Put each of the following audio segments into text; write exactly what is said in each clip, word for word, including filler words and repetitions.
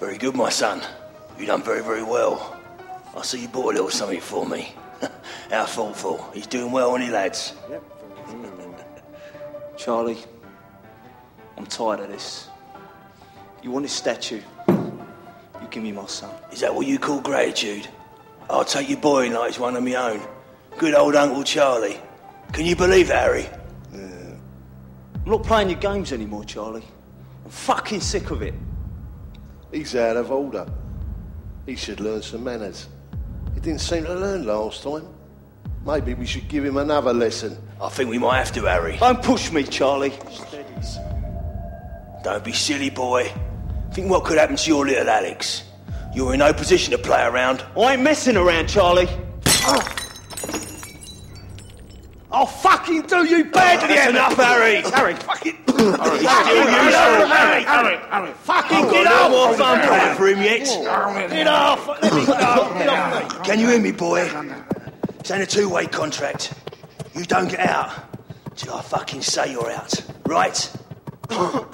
Very good, my son. You done very, very well. I see you bought a little something for me. How thoughtful. He's doing well, isn't he, lads? Yep. Charlie, I'm tired of this. You want his statue? You give me my son. Is that what you call gratitude? I'll take your boy in like he's one of my own. Good old Uncle Charlie. Can you believe it, Harry? Uh, I'm not playing your games anymore, Charlie. I'm fucking sick of it. He's out of order. He should learn some manners. He didn't seem to learn last time. Maybe we should give him another lesson. I think we might have to, Harry. Don't push me, Charlie. Steadies. Don't be silly, boy. Think what could happen to your little Alex. You're in no position to play around. I ain't messing around, Charlie. Oh. I'll fucking do you badly oh, enough, Harry! Harry, fucking... Harry, Harry, Harry, Harry, fucking get off! No more fun playing for him yet. Get off! Let me go! Can you hear me, boy? It's only a two-way contract. You don't get out till I fucking say you're out, right? I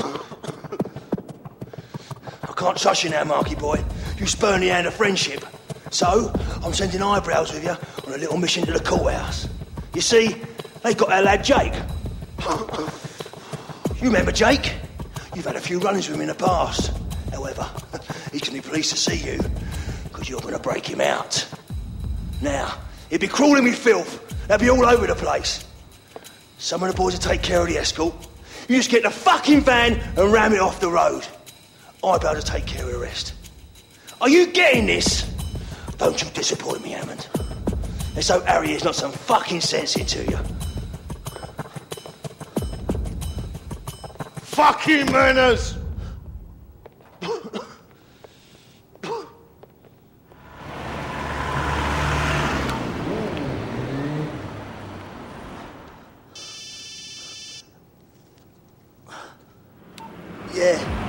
can't trust you now, Marky boy. You spurned the hand of friendship. So, I'm sending eyebrows with you on a little mission to the courthouse. You see, they got our lad Jake. You remember Jake? You've had a few run-ins with him in the past. However, he's going to be pleased to see you, because you're going to break him out. Now, he'd be crawling with filth. They'd be all over the place. Some of the boys will take care of the escort. You just get the fucking van and ram it off the road. I'd be able to take care of the rest. Are you getting this? Don't you disappoint me, Hammond. It's so Harry is not some fucking sense into you. Fucking manners! Yeah.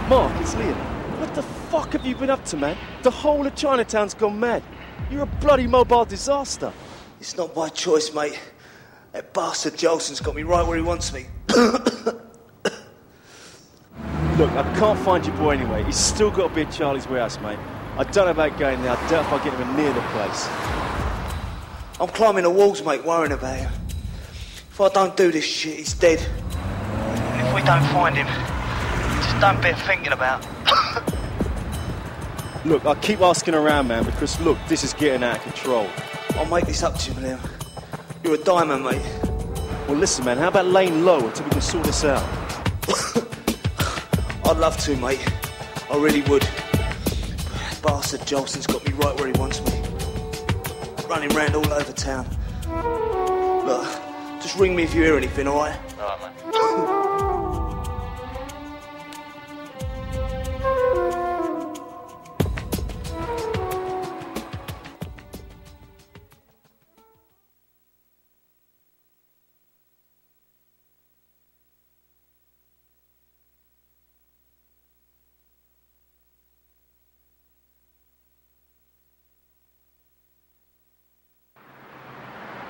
Mark, it's Liam. What the fuck have you been up to, man? The whole of Chinatown's gone mad. You're a bloody mobile disaster. It's not my choice, mate. That bastard Jolson's got me right where he wants me. Look, I can't find your boy anyway. He's still got to be at Charlie's warehouse, mate. I don't know about going there. I doubt if I get him near the place. I'm climbing the walls, mate, worrying about him. If I don't do this shit, he's dead. If we don't find him, just don't be thinking about. Look, I keep asking around, man, because, look, this is getting out of control. I'll make this up to you, Liam. You're a diamond, mate. Well, listen, man, how about laying low until we can sort this out? I'd love to, mate. I really would. Bastard Jolson's got me right where he wants me. Running round all over town. Look, just ring me if you hear anything, all right? All right, mate.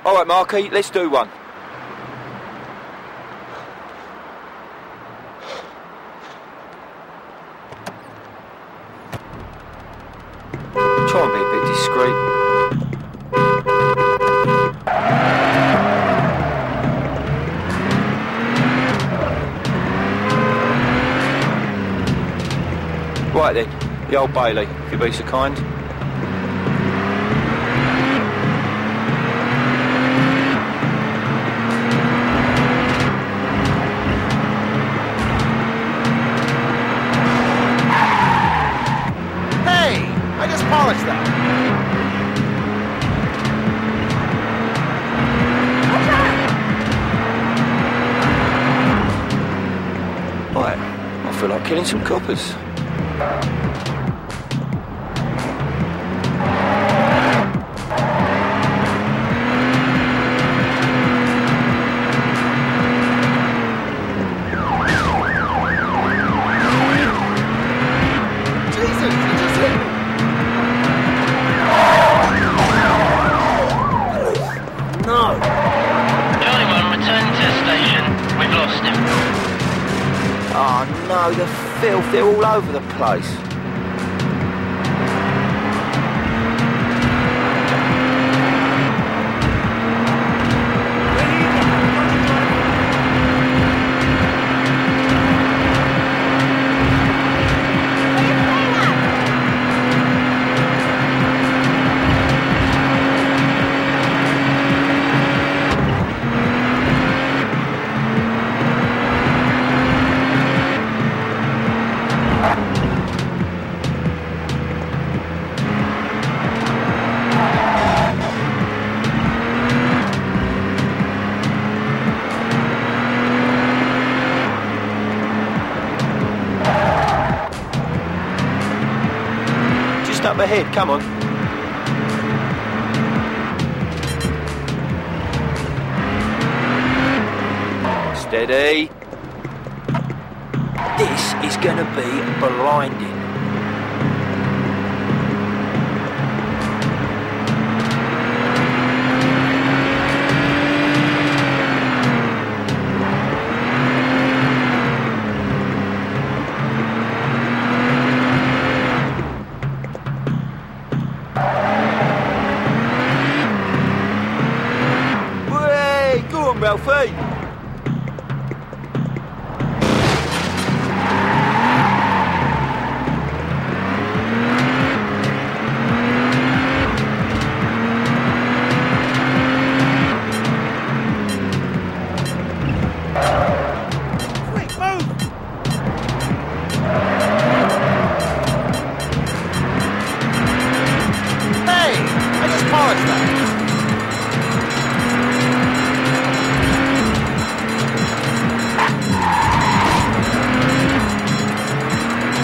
All right, Marky, let's do one. Try and be a bit discreet. Right then, the old Bailey, if you'd be so kind. feel like killing some coppers. The filth, they're all over the place. Up ahead, come on. Steady. This is going to be blinding. Ralphie!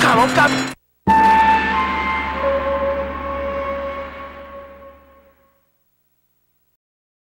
Come on, come.